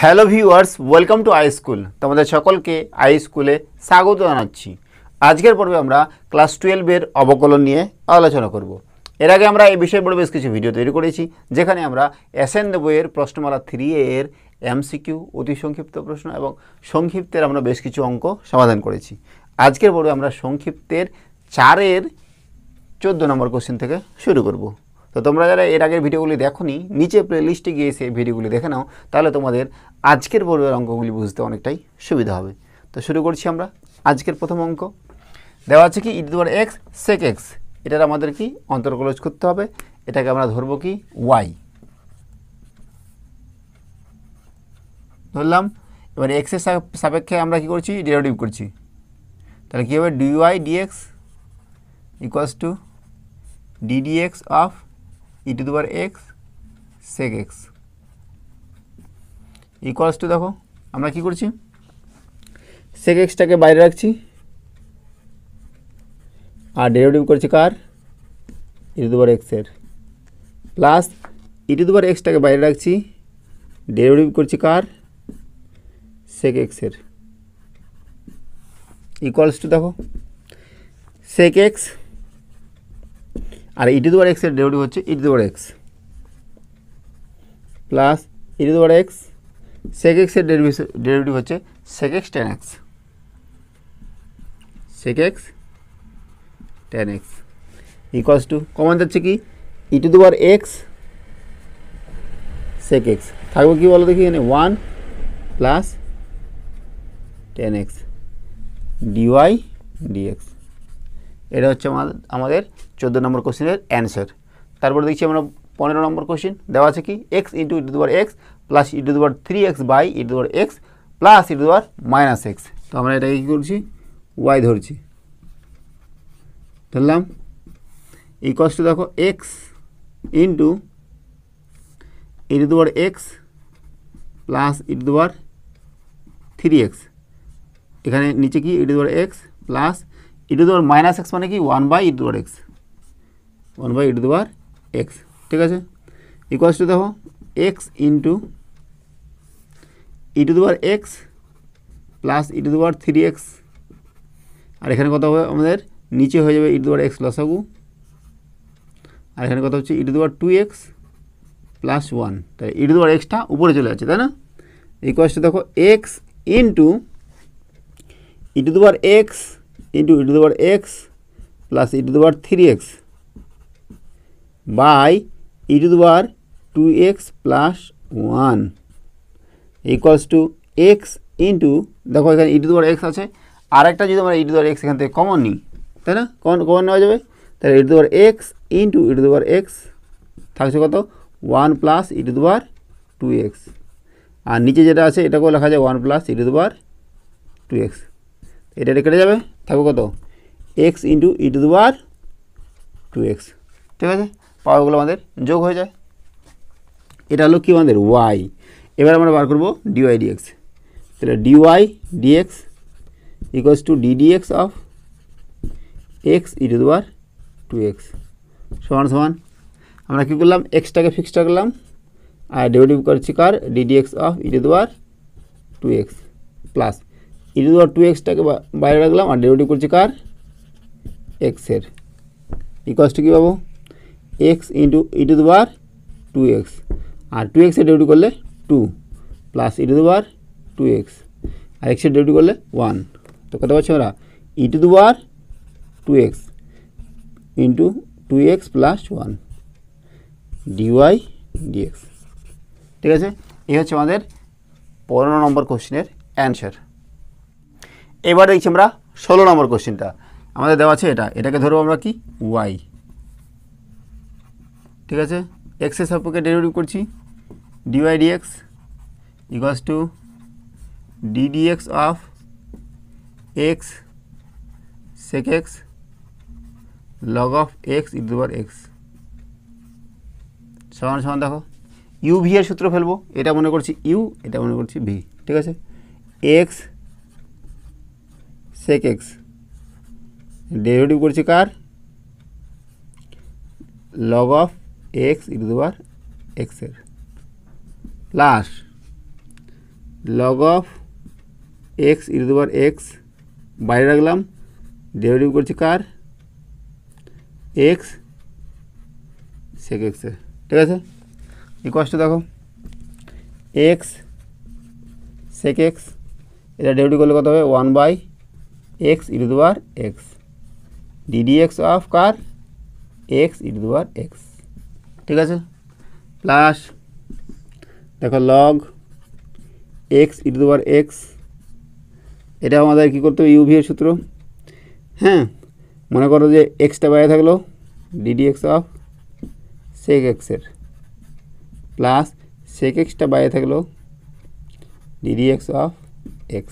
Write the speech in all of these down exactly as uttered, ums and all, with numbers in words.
Hello viewers welcome to I school तुम्हारे सकल के आई स्कूले स्वागत जानाচ্ছি। आजकेर पर्वे आमरा क्लास ट्वेल्व एर अवकलन निये आलोचना करब। एर आगे आमरा ए विषय पर बेश किछु भिडियो तैरि करेछि जेखाने आमरा एसएन दे बोइयेर प्रश्नमाला थ्री एर एमसीक्यू अति संक्षिप्त प्रश्न एबं संक्षिप्तेर आमरा बेश किछु अंक समाधान करेछि। आजकेर पर्वे आमरा संक्षिप्तेर चार एर चौदह नम्बर क्वेश्चन थेके शुरू करब। तो तुम्हारा जरा एर आगे भिडियोगुली देखोनी नीचे प्लेलिस्टे गए से भिडियोगुली देखे नाओ ताहले तुम्हारे आजकेर पर्वेर अंकगुली बुझते अनेकटाई सुविधा होबे। तो शुरू करछि आमरा आजकेर प्रथम अंक देवा आछे कि e to the power x sec x एटार आमादेर कि अंतर्गलज करते होबे। एटाके आमरा धरबो कि वाई धरलाम। एबार एक्स एर सापेक्षे आमरा कि करछि डेरिवेटिव करछि ताहले कि होबे d y d x equals to d d x of e to the power x sec x equals to देखो आमरा कि करछि sec x टाके बाहरे रखछि आर डेरिवेटिव करछि कार e to the power x एर plus e to the power x टाके बाहरे रखछि डेरिवेटिव करछि कार sec x एर equals to देखो sec x और e to the power x एर डेरिवेटिव होच्छे e to the power x plus e to the power x sec x एर डेरिवेटिव होच्छे sec x tan x sec x tan x equals to common जाच्छे कि e to the power x sec x थाकबे कि बोलो देखि एখানে one plus tan x dy dx। এটা হচ্ছে আমাদের चौदह নম্বর কোশ্চেনের অ্যানসার। তারপর দেখছি আমরা पंद्रह নম্বর কোশ্চেন দেওয়া আছে কি x e to the power x plus e to the power three x by e to the power x plus e to the power minus x। তো আমরা এটা কি করছি y ধরছি ধরলাম ইকুয়াল টু দেখো x into e to the power x plus e to the power three x এখানে নিচে কি e to the power x plus e to the power minus x माने कि one by e to the power x one by e to the power x ठीक है equals to देखो x into e to the power x plus e to the power three x और এখানে কত হবে আমাদের নিচে হয়ে যাবে e to the power x লসাগু আর এখানে কত হচ্ছে e to the power two x plus one তাই e to the power x টা উপরে চলে যাচ্ছে তাই না। ইকুয়ালস টু দেখো x into e to the power x into e to the power x plus e to the power three x by e to the power two x plus one equals to x into देखो এখানে e to the power x আছে আরেকটা যদি আমরা e to the power x এখান থেকে common নিই তাই না কমন কমন নেওয়া যাবে তাহলে e to the power x into e to the power x থাকছে কত one plus e to the power two x আর নিচে যেটা আছে এটাকেও লেখা যায় one plus e to the power two x এটা কেটে যাবে থাকবে কত x into e to the power two x ঠিক আছে পাওয়ারগুলো আমাদের যোগ হয়ে যায়। এটা হলো কি আমাদের y। এবার আমরা বার করব dy dx তাহলে dy dx equals to d dx of x e to the power two x সমান সমান আমরা কি করলাম x টাকে ফিক্স করলাম আর ডেরিভেটিভ করছি কার d dx of e to the power two x plus e to the power two x টাকে বাইরে রাখলাম আর ডেরিভেটিভ করছি কার x এর ইকুয়াল টু কি পাবো x into e to the power two x আর टू एक्स এর ডেরিভেটিভ করলে two plus e to the power two x আর x এর ডেরিভেটিভ করলে वन। তো কত পাচ্ছি আমরা e to the power two x into two x plus one dy dx ঠিক আছে। এই হচ্ছে আমাদের पंद्रह নম্বর কোশ্চেনের অ্যানসার। এবার দেখছি আমরা ষোলো নম্বর কোশ্চেনটা আমাদের দেওয়া আছে এটা এটাকে ধরব আমরা কি y ঠিক আছে x এর সাপেক্ষে ডেরিভেটিভ করছি dy dx equals to d dx of x sec x log of x e to the power x সমান সমান দেখো u v এর সূত্র ফেলবো এটা মনে করছি u এটা মনে করছি v ঠিক আছে x sec x डेरिवेटिव करछि कार log of x e to the power x एर plus log of x e to the power x बाहर रखलाम डेरिवेटिव करছি কার एक्स सेक एक्स ठीक আছে इक्वल टू দেখো एक्स सेक एक्स এটা ডেরিভেটিভ করলে কত হবে one by x e to the power x d d x of কার x e to the power x ठीक আছে প্লাস দেখো log x e to the power x এটা আমাদের কি করতে হবে ইউভি এর সূত্র হ্যাঁ মনে করো যে x টা বাইরে থাকলো ddx অফ sec x এর প্লাস sec x টা বাইরে থাকলো ddx of x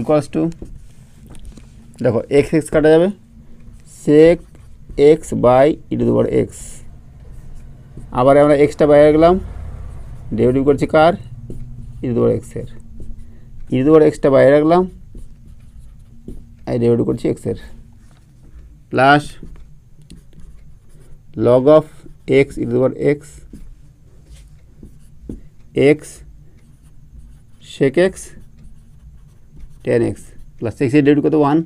equals to দেখো x x কাটা যাবে sec x by e to the power x আবার আমরা x টা বাইরে গেলাম ডেরিভেটিভ করছি কার e to the power x এর e टू x टा बाहर रखलाम आई डेरिवेटिव करছি x এর plus log of x e to x x sec x tan x plus x এর ডেরিভেটিভ কত वन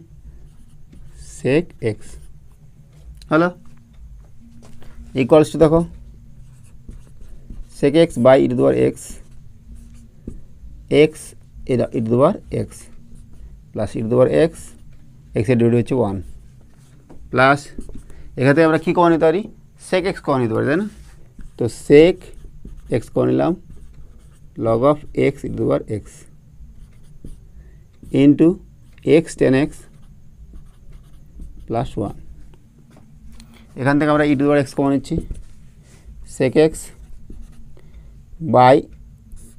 sec x হলো इक्वल्स टू देखो sec x by e to x x এটা e to the power x plus e to the power x x এর derivative হচ্ছে one plus এখানে আমরা কি কোণ নিতে পারি sec x কোণ নিতে পারি তাই না তো sec x কোণ নিলাম log of x e to the power x into x tan x plus one এখান থেকে আমরা e to the power x কোণ নিচ্ছি sec x by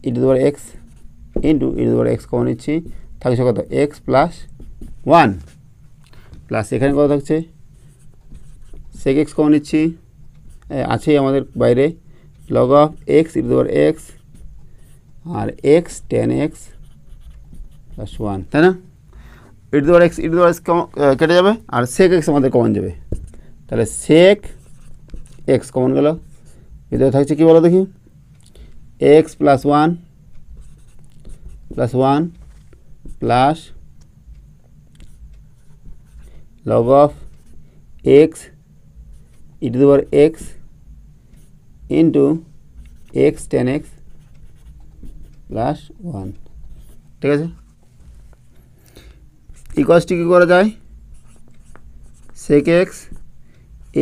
e to the power x into e to x कम निच्छी थाकछे कत x plus one plus एखाने कत थाकछे sec x कम निच्छी आछे आमादेर बाइरे log of x e to x और x tan x plus one ताई ना e to x e to x केटे जाबे और sec x आमादेर कमन जाबे ताहले sec x कमन गेल भितरे थाकछे कि बोलो देखि x plus one plus one plus log of x e to the power x into x tan x plus one ठीक है इक्वल्स टू क्या जाए sec x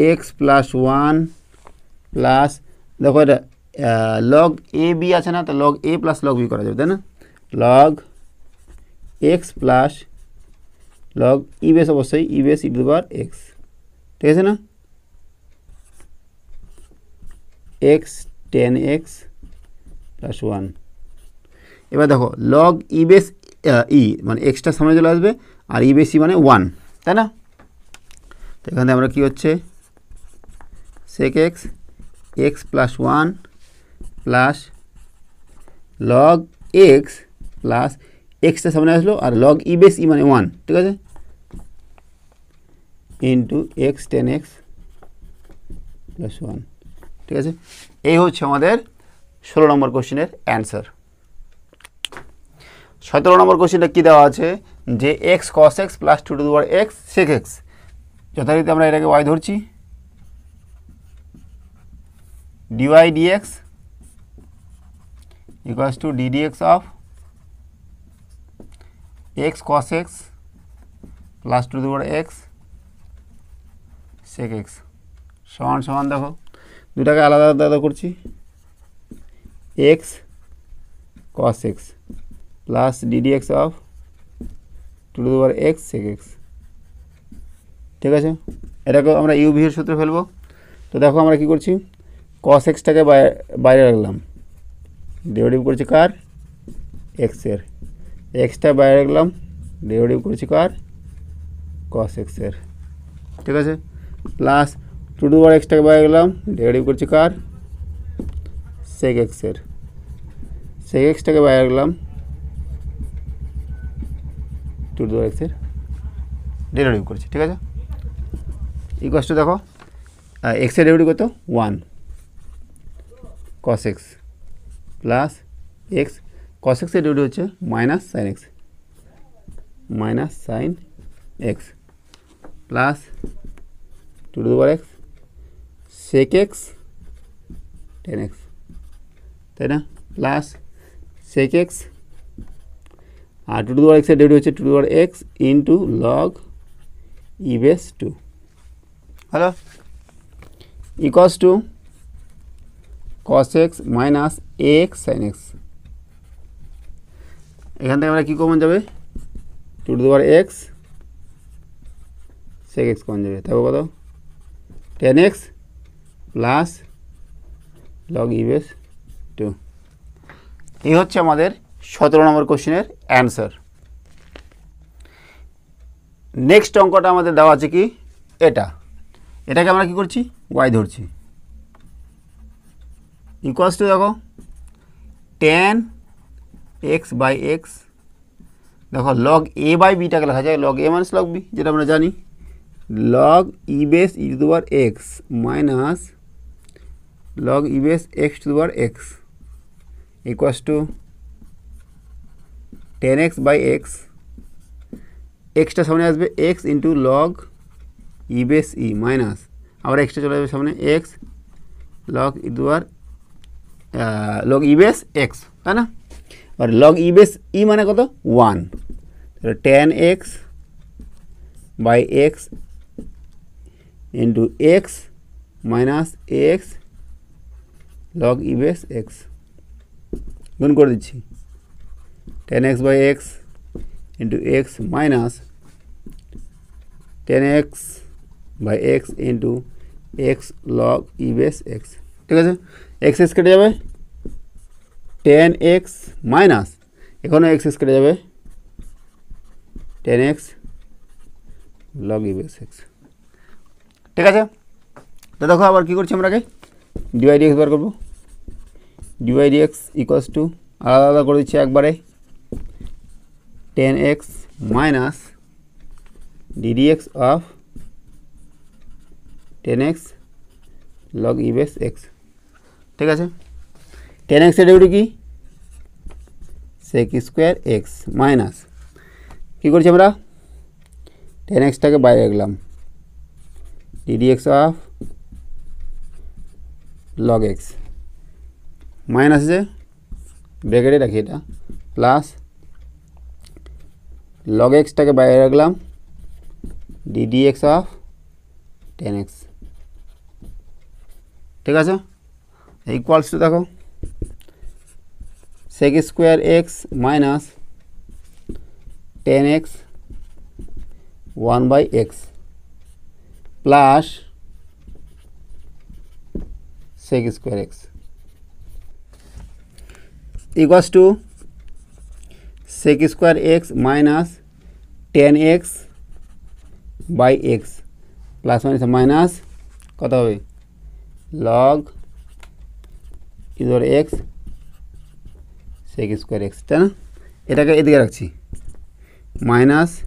x plus one plus देखो लॉग ए बी आछे ना तो log a plus log b करा जाए ना log x plus log e base अवश्य e base e to the power x ठीक है ना x tan x plus one एबार देखो लॉग इ बेस इ माने एक्सटा सामने चले आसबे और इ बेस इ माने वन ताई ना तो एखाने आमरा कि होच्छे sec x x plus one plus log x plus एक्सटा सामने आसलो और लग इ बेस इ माने वन ठीक है into x tan x plus one ठीक है ये हमारे षोलो नम्बर कोश्चनर अन्सार सतरो नम्बर कोश्चन की देवा जे x cos x plus two to the power x sec x यथारीति हमें ये वाई धरची d y d x equals to ddx of x cos x plus two the power x sec x समान समान देखो दुटाके आलादा आलादा करछि x cos x plus ddx of two the power x sec x ठीक आछे एटाके आमरा u v एर सूत्रे फेलबो तो देखो आमरा कि करछि cos x टाके बाइरे राखलाम डेरिवेटिव करছি কার x এর x টা বাইরে রাখলাম ডেরিভেটিভ করছি কার cos x এর ঠিক আছে প্লাস टू টু বার x টাকে বাইরে রাখলাম ডেরিভেটিভ করছি কার sec x এর sec x টাকে বাইরে রাখলাম टू টু বার x এর ডেরিভেটিভ করছি ঠিক আছে ইকুয়াল টু দেখো x এর ডেরিভেটিভ কত one cos x plus x cos एक्सर डिग्री हे minus sin x minus sin x plus two to power x sec x tan x तैना प्लस sec एक्स और टू टू पावर एक्सर degree हे two to power x into log e base two hello equals to cos x minus x sin x एखान क्यों common जाए two to power x sec x common जाए कत ten x plus लग e base two ये सत्रह number question answer. Next अंकटा देवा आज कि एटा एटा के करछि y धरछि इक्वल्स टू देखो टेन एक्स बाई एक्स देखो लग ए बाई बीटा के लिखा जाए लग ए माइनस लग बी जो अपना जानी log e base e to the power x minus log e base x to the power x equals to tan x by x एक्सटा सामने आसबे x into log e base E minus आबार एक्सटा चले जाबे सामने एक्स लग ई to the power लग e base x है ना और लग इ बेस इ मान कत one tan x by x into x minus x log e base x गुण कर दीची tan x by x into x minus tan x by x into x log e base x ठीक है x x कटे जाए tan x minus एखो x x कटे जाए tan x log e base x ठीक है। तो देखो आबार कि करछि आमरा के डिवाई डिएक्स बार करब डिवाई डिएक्स इक्वल्स टू आलादा आलादा कर दिच्छी एकबारे tan x minus d d x of tan x log e base x ठीक है। टेन एक्स डिग्री की सेक स्क्वायर एक्स माइनस कि करा टेन एक्सटा के बाहर रखल d d x of log x minus जे ब्रैकेटे रखी एट प्लस लग एक्सटा के बाहर रखल d d x of tan x ठीक है इक्वल्स टू देखो sec square x minus tan x one by x plus sec square x equals to sec square x minus tan x by x plus minus minus कत हो log इधर x sec square x tan एटाके एदिके रखी minus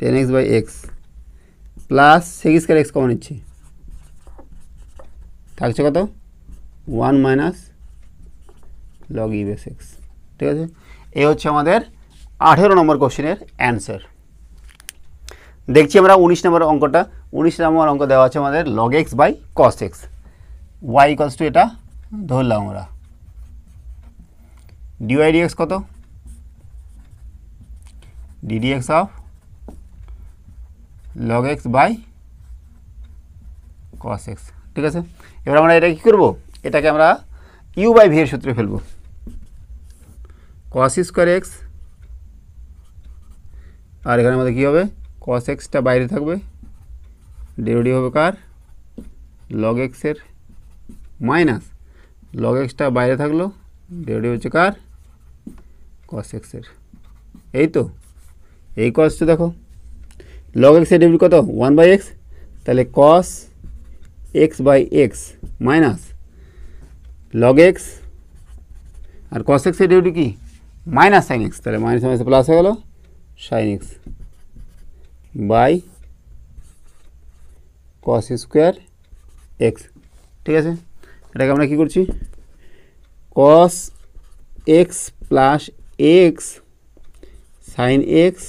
tan x by x plus sec square x common निच्छी थाकछे कत one minus log e base x ठीक है। ये होच्छे आमादेर अठारो नम्बर क्वेश्चनेर आंसर। देखछी आमरा उन्नीस नम्बर अंकटा उन्नीस नम्बर अंक देवा आछे आमादेर log x by cos x y equals to एटा धरल डिवाई डिएक्स कत d d x of log x by cos x ठीक है। एबार आमरा एटा कि करब एटाके आमरा u बाई v एर सूत्रे फेलब कस स्क्वायर एक्स और एखाने आमादेर कि होबे कस एक्सटा बाइरे थाकबे डेरिवेटिव होबे कार लग एक्स एर माइनस लग एक्सटा बाहरे थकल डेरिवेटिव कार कस एक्सर यही तो यही कस तो देखो लग एक्सर डेरिवेटिव कत वन बाई एक्स ताहले cos x by x minus log x और कस एक्सर डेरिवेटिव की माइनस sin एक्स ताहले माइनस माइनस प्लस हो गल sin x by cos square x ठीक है। एटाके आमरा कि करछि cos x plus x sign x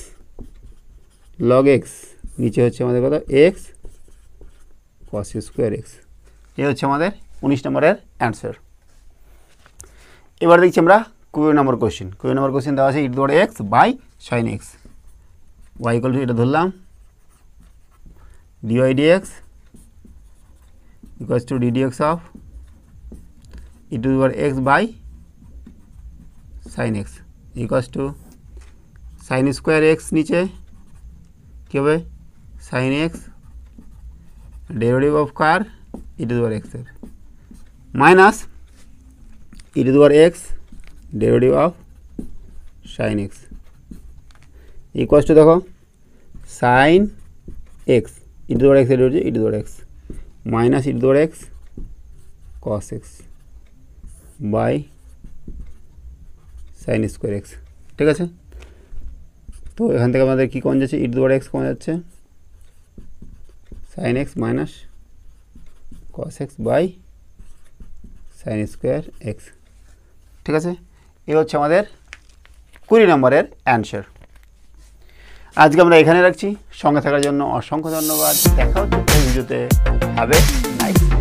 log x नीचे हमारे कत एक्स कस स्क्वायर एक्स ये हमारे उन्नीस नम्बर आंसर। एबार देखिए हमारा कुड़ी नम्बर क्वेश्चन कुड़ी नम्बर क्वेश्चन देवा इट द्वारा x by sign x y equal to ये धरलाम d y d x equals to d d x of इट टू द्वारा x by sign x equals to sign square x नीचे क्या है साइन एक्स डेरिवेटिव ऑफ कार इट to द्वारा एक्स माइनस इट टू द्वारा x derivative of sign x equals to देखो साइन एक्स इट द्वारा एक्स इट द्वारा एक्स माइनस इट द्वारा x cos x by sin square x ठीक है। तो एखान থেকে আমাদের কি কোণ যাচ্ছে ইট দ্বারা এক্স কোণ যাচ্ছে sin x minus cos x by sin square x ঠিক আছে। এই হচ্ছে আমাদের बीस নম্বরের आंसर। আজকে আমরা এখানে রাখছি। সঙ্গে থাকার জন্য অসংখ্য ধন্যবাদ। দেখা হচ্ছে পরের ভিডিওতে। Have a nice.